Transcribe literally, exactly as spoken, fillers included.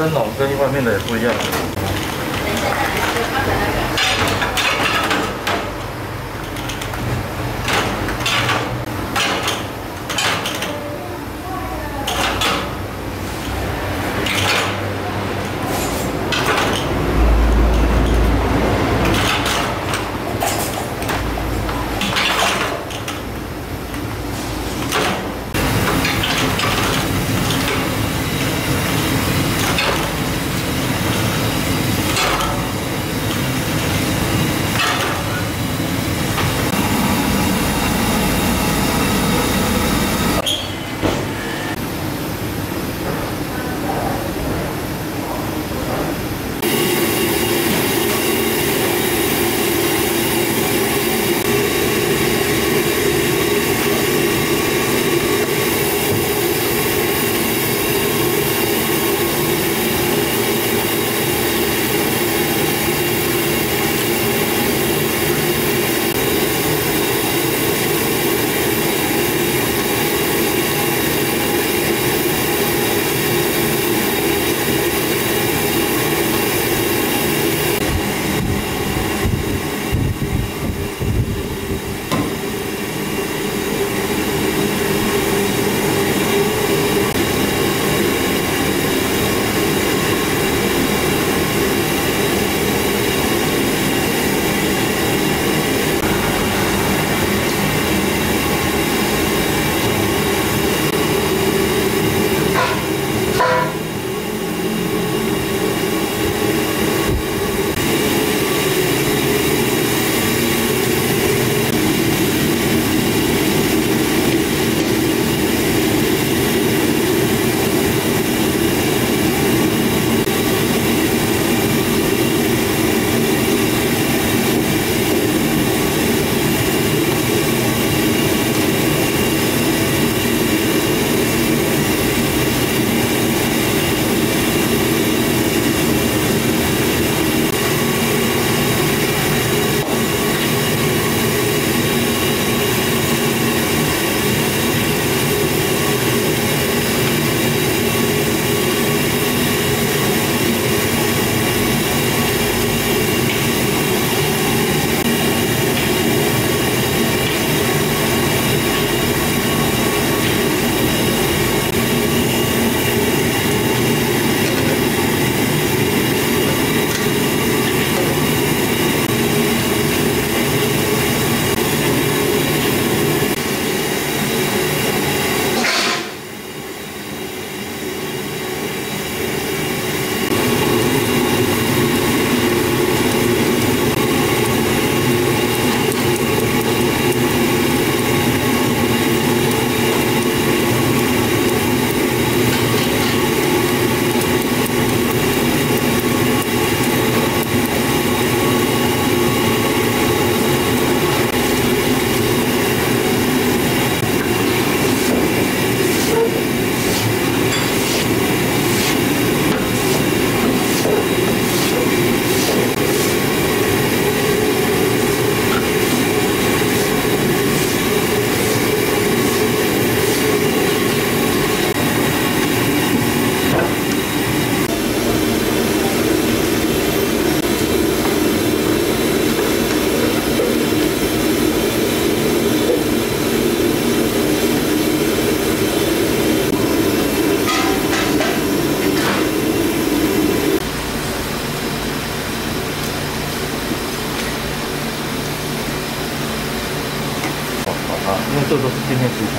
蒸笼跟一般面的也不一样。这都是今天食材。